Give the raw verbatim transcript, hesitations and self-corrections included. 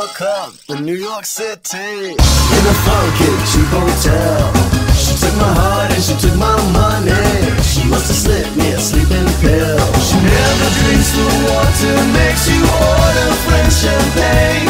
woke up in New York City in a funky cheap hotel. She took my heart and she took my money. She must have slipped me a sleeping pill. She never drinks the water, makes you order French champagne.